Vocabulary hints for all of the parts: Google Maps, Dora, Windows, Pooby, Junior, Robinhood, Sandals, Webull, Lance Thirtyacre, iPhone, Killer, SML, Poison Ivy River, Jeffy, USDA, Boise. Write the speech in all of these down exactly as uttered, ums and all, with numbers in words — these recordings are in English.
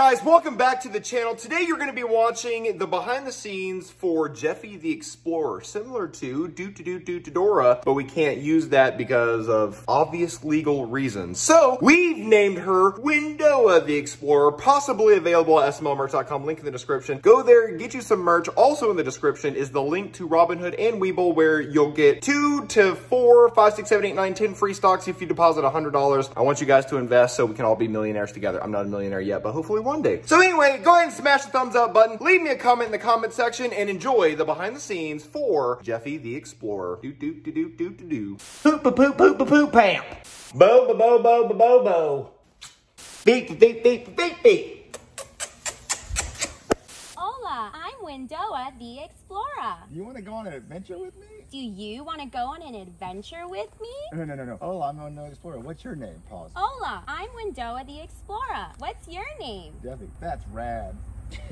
guys, welcome back to the channel. Today you're going to be watching the behind the scenes for Jeffy the Explorer, similar to Doot to Doot Doot to Dora, but we can't use that because of obvious legal reasons. So we've named her Windows the Explorer, possibly available at S M L merch dot com, link in the description. Go there, get you some merch. Also in the description is the link to Robinhood and Webull, where you'll get two to four, five, six, seven, eight, nine, ten free stocks if you deposit one hundred dollars. I want you guys to invest so we can all be millionaires together. I'm not a millionaire yet, but hopefully one day. So anyway, go ahead and smash the thumbs up button. Leave me a comment in the comment section and enjoy the behind the scenes for Jeffy the Explorer. Doot doot doot doot doot doot. Poop poop poop poop poop pamp. Bo bo bo bo bo bo bo. Beep beep beep beep beep. Hola, I'm Windows the Explorer. You want to go on an adventure with me? Do you want to go on an adventure with me? No, no, no, no. Hola, I'm Windows Explorer. What's your name? Pause. Hola, I'm Windows the Explorer. What's your name? Jeffy. That's rad.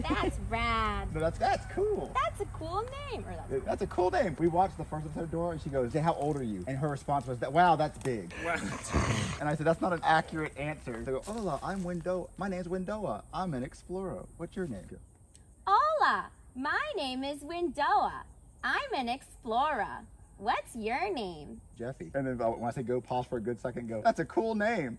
That's rad. No, that's that's cool. That's a cool name. Or that's, that's a cool name. We watched the first episode of Dora, and she goes, "How old are you?" And her response was, "That wow, that's big." Wow. And I said, "That's not an accurate answer." So I go, "Hola, I'm Windows. My name's Windows. I'm an explorer. What's your name?" Hola, my name is Windows. I'm an explorer. What's your name? Jeffy. And then when I say go, pause for a good second, go, that's a cool name.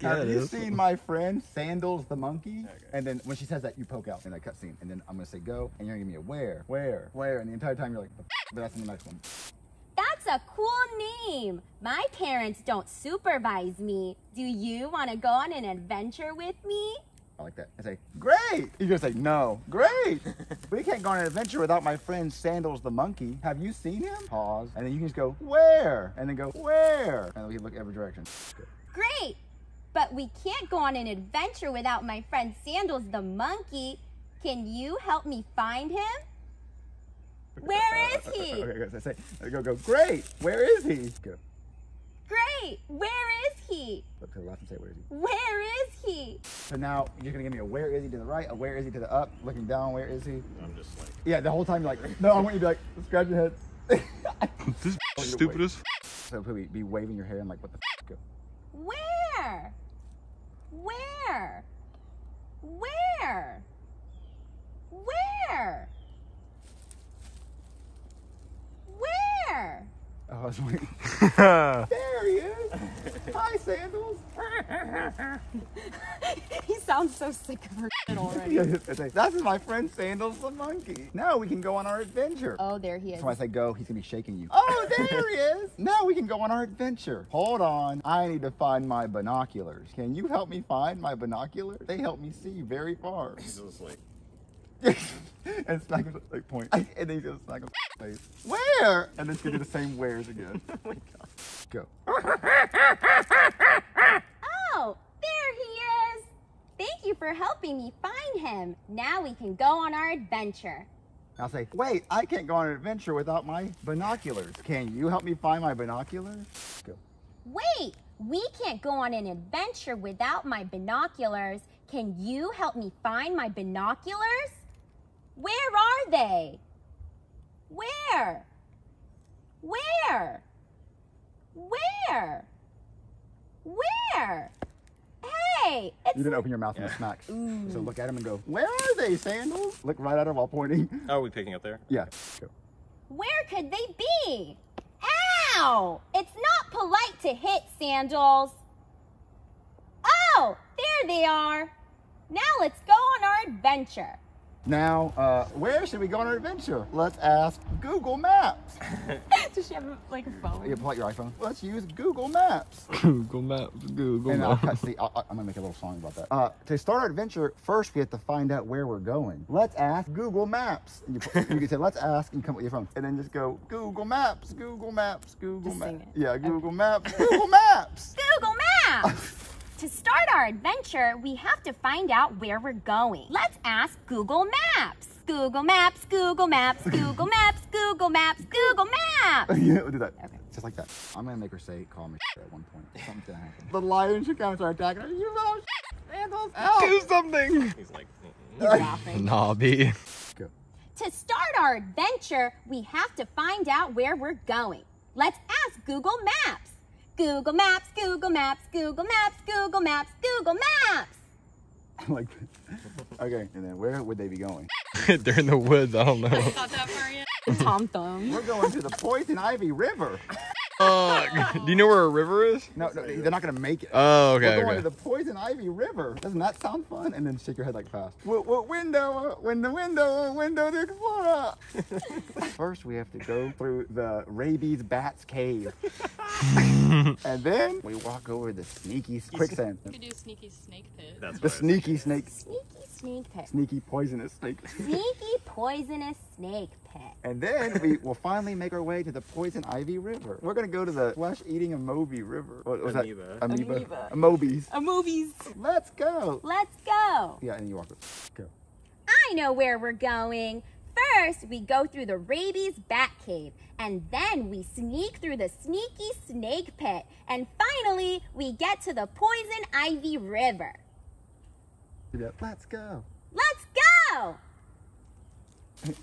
Yeah, have you seen my friend Sandals the monkey? Okay. And then when she says that, you poke out in that cutscene. And then I'm going to say go, and you're going to give me a where, where, where. And the entire time you're like, the but that's in the next one. That's a cool name. My parents don't supervise me. Do you want to go on an adventure with me? I like that. I say, great. You're going to say, no. Great. We can't go on an adventure without my friend Sandals the monkey. Have you seen him? Pause. And then you can just go, where? And then go, where? And we can look every direction. Great. But we can't go on an adventure without my friend Sandals the monkey. Can you help me find him? Where is he? I say, go, go, great. Where is he? Go. Great. Where is he? Look to the left and say, where is he? Where is he? So now you're going to give me a where is he to the right, a where is he to the up, looking down, where is he? I'm just like... Yeah, the whole time you're like, no, I want you to be like, scratch your head. This is stupid as f***. So Pooby, be waving your hair and like, what the f***? Go. Where? Where? Where? Where? Where? Oh, I was waiting. There he is. Hi, Sandals. He sounds so sick of her shit already. That's my friend Sandals the monkey. Now we can go on our adventure. Oh, there he is. So I say go, he's gonna be shaking you. Oh, there he is. Now we can go on our adventure. Hold on, I need to find my binoculars. Can you help me find my binoculars? They help me see very far. He's just like. And smack him like point. I, and then he's gonna smack him face. Where? And then he's gonna do the same where's again. Oh my god. Go. Oh, there he is. Thank you for helping me find him. Now we can go on our adventure. I'll say, wait, I can't go on an adventure without my binoculars. Can you help me find my binoculars? Go. Wait, we can't go on an adventure without my binoculars. Can you help me find my binoculars? Where are they? Where? Where? Where? Where? Hey! It's you didn't open your mouth yeah. and smack. Ooh. So look at him and go, where are they, Sandals? Look right at him while pointing. Oh, are we picking up there? Yeah. Go. Where could they be? Ow! It's not polite to hit, Sandals. Oh! There they are. Now let's go on our adventure. Now, uh, where should we go on our adventure? Let's ask Google Maps. Does she have like a phone? Yeah, pull out your iPhone. Let's use Google Maps. Google Maps, Google and Maps. I'll, see, I'll, I'll, I'm gonna make a little song about that. Uh, to start our adventure, first we have to find out where we're going. Let's ask Google Maps. And you, you can say, let's ask, and come with your phone. And then just go, Google Maps, Google Maps, Google Maps. Yeah, Google okay. Maps, Google Maps. Google Maps. To start our adventure, we have to find out where we're going. Let's ask Google Maps. Google Maps, Google Maps, Google Maps, Google Maps, Google Maps. Yeah, we'll do that. Okay. Just like that. I'm gonna make her say, call me at one point. Something happened. The lions should come and start attacking her. You little Sandals, help. Do something. He's like, mm-mm. He's laughing. Nobby. Go. To start our adventure, we have to find out where we're going. Let's ask Google Maps. Google Maps, Google Maps, Google Maps, Google Maps, Google Maps. like, okay, and then where would they be going? They're in the woods, I don't know. I thought that far yet. Tom Thumb. We're going to the Poison Ivy River. Uh, do you know where a river is? No, no, they're not gonna make it. Oh, okay. We're going okay. to the Poison Ivy River. Doesn't that sound fun? And then shake your head like fast. What, what window? When the window? Window to Explorer. First, we have to go through the rabies bat's cave, and then we walk over the sneaky quicksand. You could do sneaky snake pit. That's the sneaky snake. Sneaky snake pit. Sneaky poisonous snake. Sneaky poisonous snake pit. And then we will finally make our way to the Poison Ivy River. We're gonna go to the flesh-eating amoeba river. What was amoeba. that? Amoeba. Amoeba. Amoebies. Amoebies. Let's go. Let's go. Yeah, and you walk up. Go. I know where we're going. First, we go through the rabies bat cave, and then we sneak through the sneaky snake pit, and finally, we get to the Poison Ivy River. Let's go. Let's go.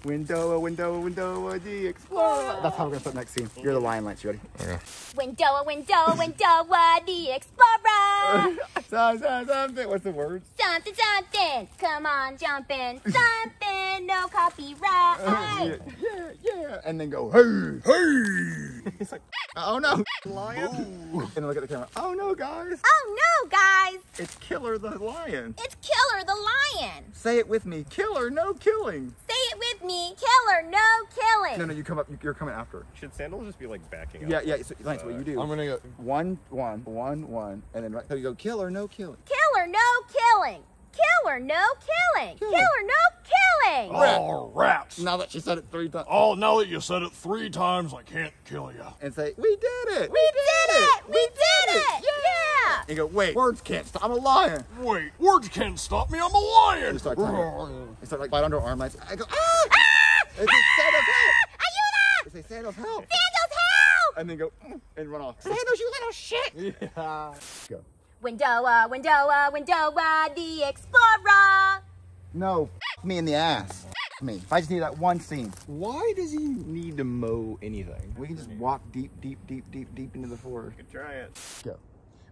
Window, window, window, the explorer. That's how we're gonna start next scene. You're the lion, Lance. You ready? Okay. Window, window, window, the explorer. Something, something. What's the word? Something, something. Come on, jump in. Something, no copyright. Uh, yeah, yeah, yeah. And then go, hey, hey. It's like, oh no, lion. Ooh. And then look at the camera. Oh no, guys. Oh no, guys. It's Killer the lion. It's Killer the lion. Say it with me. Killer, no killing. Say it with. Me, killer, no killing. No, no, you come up. You're coming after. Should Sandals just be like backing up? Yeah, yeah. So, Lance, uh, what you do? I'm gonna go one, one, one, one, and then right there you go. Killer, no killing. Killer, no killing. Killer, no killing. Killer, killer no killing. Oh, rats! Now that she said it three times. Oh, now that you said it three times, I can't kill you. And say, we did it. We, we did, did it. We did it. it. Yeah. And go, wait, words can't stop, I'm a lion. Wait, words can't stop me, I'm a lion. It's like, it's like, bite under arm lines. I go, ah! Ah! They say, Sandals, help! Ayuda! They say, Sandals, help! Sandals, help! And then go, and run off. Sandals, you little shit! Yeah. Go. Windowa, windowa, windowa, the explorer. No, f me in the ass. Me. I just need that one scene. Why does he need to mow anything? We can just walk deep, deep, deep, deep, deep into the forest. You can try it. Go.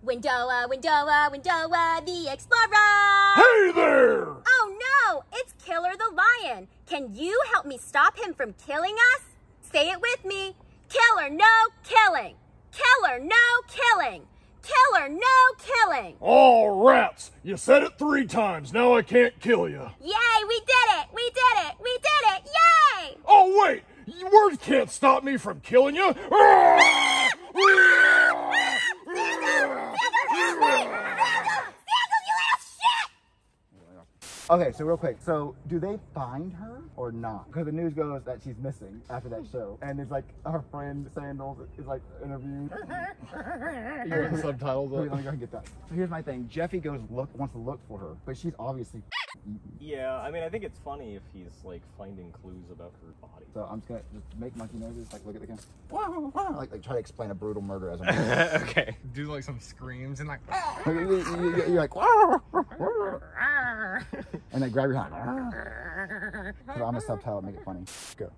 Windowa, windowa, windowa, the explorer! Hey there! Oh no, it's Killer the lion. Can you help me stop him from killing us? Say it with me. Killer, no killing. Killer, no killing. Killer, no killing. All rats, you said it three times. Now I can't kill you. Yay, we did it, we did it, we did it, yay! Oh wait, words can't stop me from killing you. Okay, so real quick, so do they find her or not? Because the news goes that she's missing after that show, and it's like her friend Sandals is like interviewing. You're in subtitles. Wait, let me go and get that. So here's my thing: Jeffy goes look wants to look for her, but she's obviously. Yeah, I mean, I think it's funny if he's like finding clues about her body. So I'm just gonna just make monkey noses, like look at the camera, like, like try to explain a brutal murder as a. Okay, do like some screams and like. You're like. And they grab your hand. Cause I'm a subtitle, make it funny. Go.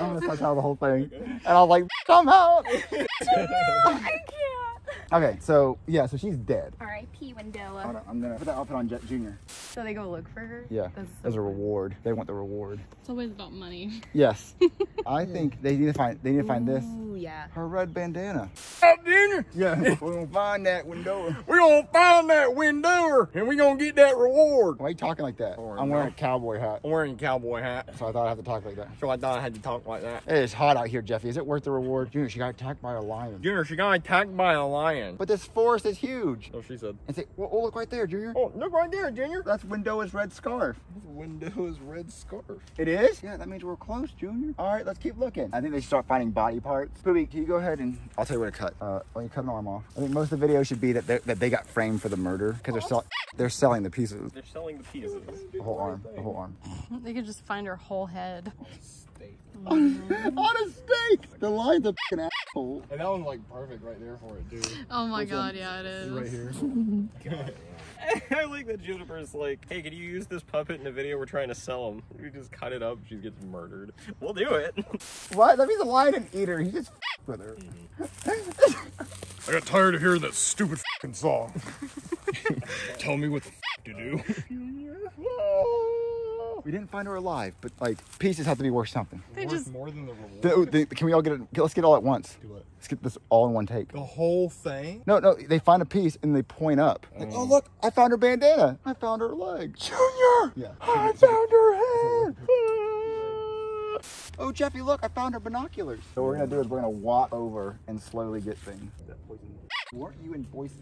I'm gonna subtitle the whole thing. And I was like, come out! I can't. Okay, so, yeah, so she's dead. R I P Windowa. Hold on, I'm gonna put that outfit on Jet Junior. So they go look for her? Yeah, so as a reward. They want the reward. It's always about money. Yes. I think they need to find, they need to find Ooh, this. Yeah. Her red bandana. Red bandana? Yeah. We're gonna find that Windowa. We're gonna find that Windowa, and we're gonna get that reward. Why are you talking like that? Or I'm no. wearing a cowboy hat. I'm wearing a cowboy hat. So I thought I had to talk like that. So I thought I had to talk like that. It is hot out here, Jeffy. Is it worth the reward? Junior, she got attacked by a lion. Junior, she got attacked by a lion. But this forest is huge. Oh, she said. And say, well, oh, look right there, Junior. Oh, look right there, Junior. That's Windowa's red scarf. Windowa's red scarf. It is? Yeah, that means we're close, Junior. All right, let's keep looking. I think they should start finding body parts. Pooby, can you go ahead and I'll tell you where to cut. Uh, when you cut an arm off. I think most of the video should be that that they got framed for the murder because they're sell they're selling the pieces. They're selling the pieces. The whole arm. The whole arm. They could just find her whole head. steak. Mm-hmm. On a steak! The line's a fucking asshole. And that one's like perfect right there for it, dude. Oh my That's god, one. yeah, it is. Right here. God, yeah. I like that Juniper's like, hey, could you use this puppet in the video? We're trying to sell him. We just cut it up. She gets murdered. We'll do it. What? That means a lion didn't eat her. He just f***ed with her. Mm-hmm. I got tired of hearing that stupid f***ing song. Tell me what the f*** to do. We didn't find her alive, but like pieces have to be worth something. They worth just more than the reward. The, the, can we all get it? Let's get it all at once. Do it. Let's get this all in one take. The whole thing? No, no. They find a piece and they point up. Oh, like, oh look! I found her bandana. I found her leg. Junior. Yeah. I found her head. Oh, Jeffy, look! I found her binoculars. So what we're gonna do is we're gonna walk over and slowly get things. Weren't you in Boise?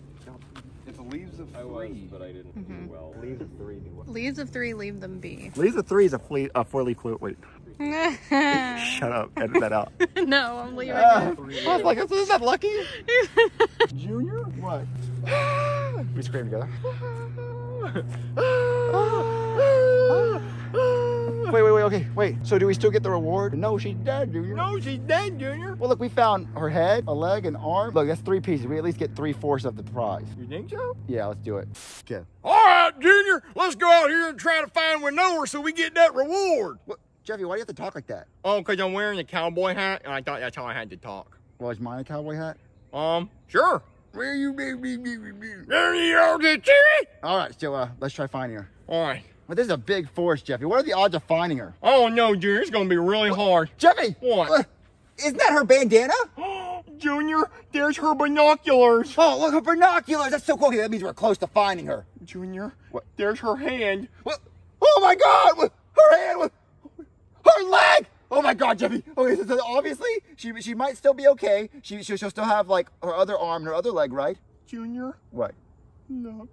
It's leaves of three. I was, but I didn't mm-hmm. do well. Leaves of three do well. Leaves of three, leave them be. Leaves of three is a, flea, a four leaf clover. Wait. Shut up. Edit that out. No, I'm leaving. Uh, I was like, is that lucky? Junior? What? We scream together. Wait, wait, wait, okay, wait. So do we still get the reward? No, she's dead, Junior. No, she's dead, Junior. Well, look, we found her head, a leg, an arm. Look, that's three pieces. We at least get three-fourths of the prize. You think so? Yeah, let's do it. Okay. All right, Junior, let's go out here and try to find Winnower so we get that reward. What? Jeffy, why do you have to talk like that? Oh, because I'm wearing a cowboy hat, and I thought that's how I had to talk. Well, is mine a cowboy hat? Um, sure. Where you be? There you are, Jimmy. All right, so uh, let's try finding her. All right. But this is a big forest, Jeffy. What are the odds of finding her? Oh, no, Junior. It's going to be really what? hard. Jeffy! What? Uh, isn't that her bandana? Junior, there's her binoculars. Oh, look, her binoculars. That's so cool. That means we're close to finding her. Junior, what? There's her hand. What? Oh, my God. Her hand. Her leg. Oh, my God, Jeffy. Okay, so obviously, she, she might still be okay. She, she'll still have, like, her other arm and her other leg, right? Junior. What? Look.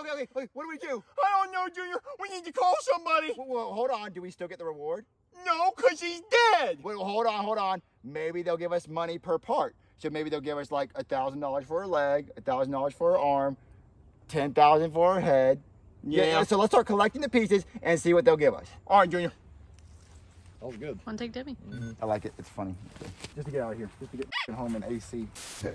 Okay, okay, what do we do? I don't know, Junior. We need to call somebody. Well, well, hold on. Do we still get the reward? No, because he's dead. Well, hold on, hold on. Maybe they'll give us money per part. So maybe they'll give us like a thousand dollars for her leg, a thousand dollars for her arm, ten thousand dollars for her head. Yeah. yeah. So let's start collecting the pieces and see what they'll give us. All right, Junior. That was good. One take Debbie. Mm-hmm. I like it. It's funny. Just to get out of here. Just to get home in A C.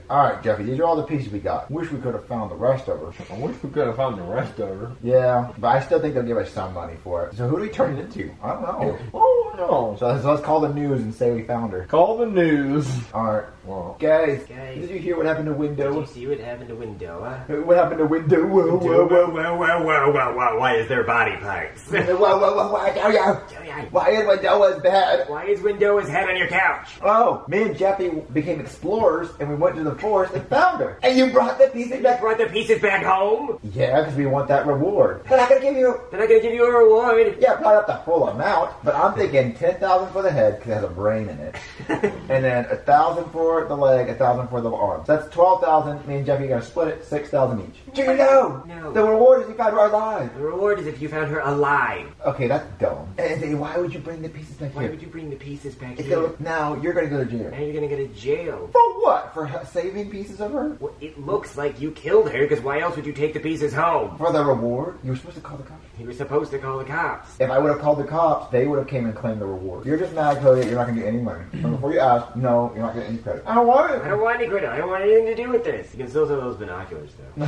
All right, Jeffy. These are all the pieces we got. Wish we could have found the rest of her. I wish we could have found the rest of her. Yeah, but I still think they'll give us some money for it. So who do we turn it into? I don't know. Oh, no. So let's, let's call the news and say we found her. Call the news. All right. Well, guys, guys, did you hear what happened to Windows? Did you see what happened to Windows? Huh? What happened to Windows? Whoa, whoa, whoa, whoa, whoa, whoa, whoa, whoa. Why is there body parts? Whoa, whoa, whoa, whoa. Why is Windows? Bad. Why is Windows head on your couch? Oh, me and Jeffy became explorers and we went to the forest and found her. And you brought the pieces back? Brought the pieces back home? Yeah, because we want that reward. They're not gonna give you. They're not gonna give you a reward. Yeah, probably not the full amount, but I'm thinking ten thousand for the head because it has a brain in it, and then a thousand for the leg, a thousand for the arm. So that's twelve thousand. Me and Jeffy are gonna split it, six thousand each. Junior, no. No. The reward is you found her alive. The reward is if you found her alive. Okay, that's dumb. And why would you bring the pieces back? Why here. would you bring the pieces back it's here? Gonna, now you're going to go to jail. Now you're going to go to jail. For what? For saving pieces of her? Well, it looks like you killed her, because why else would you take the pieces home? For the reward? You were supposed to call the cops. You were supposed to call the cops. If I would have called the cops, they would have came and claimed the reward. You're just mad, Cody. You're not going to get any money. So before you ask, no, you're not getting any credit. I don't want it. I don't want any credit. I don't want anything to do with this. You can still sell those binoculars, though.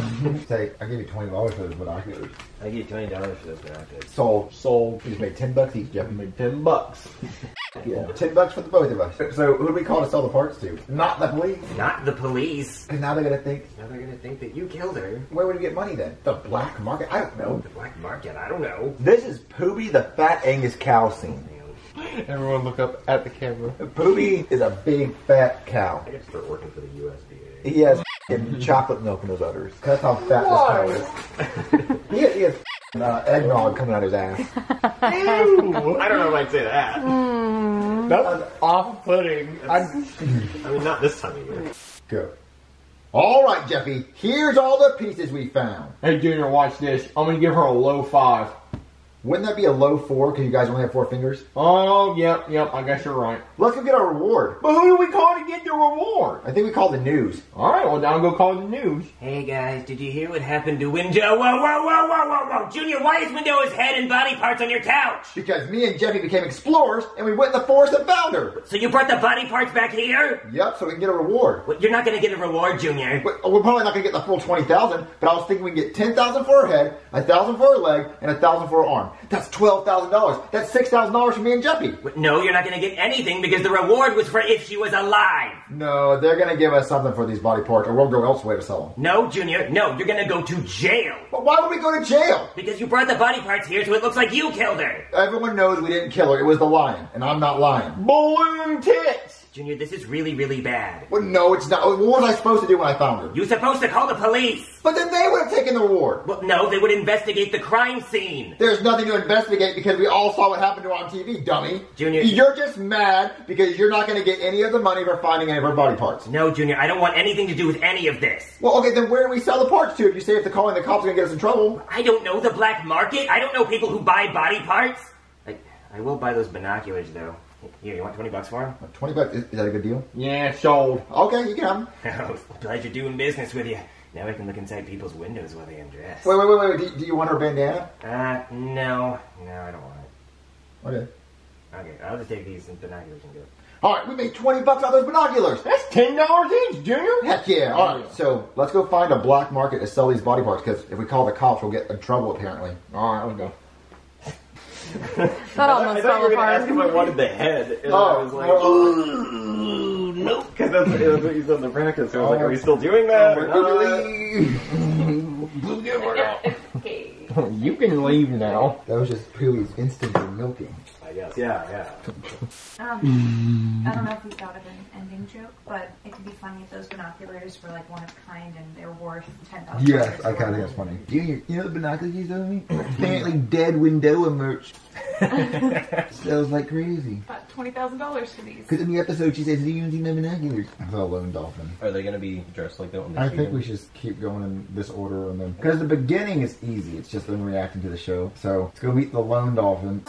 Say, I give you twenty dollars for those binoculars. I give you twenty dollars for those binoculars. Sold. Sold. You just made ten bucks each. Jeff made ten bucks. Yeah, ten bucks for the both of us. So who do we call to sell the parts to? Not the police. Not the police. Because now they're gonna think. Now they're gonna think that you killed her. Where would we get money then? The black market? I don't know. The black market? I don't know. This is Pooby the Fat Angus Cow scene. Everyone, look up at the camera. Pooby is a big fat cow. I gotta start working for the U S D A. He has chocolate milk in hose udders. That's how fat what? this cow is. he, he has uh, eggnog coming out of his ass. Ew. I don't know if I'd say that. Mm. That was off-putting. I mean, not this time of year. Go. All right, Jeffy. Here's all the pieces we found. Hey, Junior, watch this. I'm going to give her a low five. Wouldn't that be a low four because you guys only have four fingers? Oh, yep, yep. I guess you're right. Let's go get our reward. But who do we call to get the reward? I think we call the news. All right, well, now I'll go call the news. Hey, guys, did you hear what happened to Windows? Whoa, whoa, whoa, whoa, whoa, whoa. Junior, why is Windows' head and body parts on your couch? Because me and Jeffy became explorers, and we went in the forest and found her. So you brought the body parts back here? Yep, so we can get a reward. Well, you're not going to get a reward, Junior. We're probably not going to get the full twenty thousand dollars, but I was thinking we can get ten thousand dollars for her head, one thousand dollars for her leg, and one thousand dollars for her arm. That's twelve thousand dollars. That's six thousand dollars for me and Jeffy. No, you're not going to get anything because the reward was for if she was alive. No, they're going to give us something for these body parts or we'll go elsewhere to sell them. No, Junior. No, you're going to go to jail. But why would we go to jail? Because you brought the body parts here so it looks like you killed her. Everyone knows we didn't kill her. It was the lion. And I'm not lying. Balloon tits. Junior, this is really, really bad. Well, no, it's not. What was I supposed to do when I found her? You were supposed to call the police. But then they would have taken the reward. Well, no, they would investigate the crime scene. There's nothing to investigate because we all saw what happened to her on T V, dummy. Junior, you're just mad because you're not going to get any of the money for finding any of her body parts. No, Junior, I don't want anything to do with any of this. Well, okay, then where do we sell the parts to if you say if the calling the cops are going to get us in trouble? I don't know, the black market? I don't know people who buy body parts. I, I will buy those binoculars, though. Here, you want twenty bucks for him? twenty bucks? Is, is that a good deal? Yeah, sold. Okay, you can have him. Glad you're doing business with you. Now I can look inside people's windows while they undress. Wait, wait, wait, wait. Do, do you want her bandana? Uh, no. No, I don't want it. Okay. Okay, I'll just take these binoculars and do it. Alright, we made twenty bucks on those binoculars. That's ten dollars each, Junior. Heck yeah. Alright, so let's go find a black market to sell these body parts, because if we call the cops, we'll get in trouble, apparently. Alright, let's go. That almost I thought you were going to ask if I wanted the head. And oh, I was like, oh, nope. Because that's, that's what you said in the practice. So I was like, are we still doing that? We're going to leave. You can leave now. That was just Pooey's instant milking. I guess. Yeah, yeah. um, I don't know if you thought of an ending joke, but it could be funny if those binoculars were like one of a kind and they were worth ten dollars. Yes, I kind of think that's funny. Do you, you know the binoculars you sold me? Apparently dead window merch. Sells like crazy. About twenty thousand dollars for these. Because in the episode she says, do you even see my binoculars? I saw a lone dolphin. Are they going to be dressed like that one? I think we should just keep going in this order on them. Because the beginning is easy. It's just them reacting to the show. So let's go meet the lone dolphin.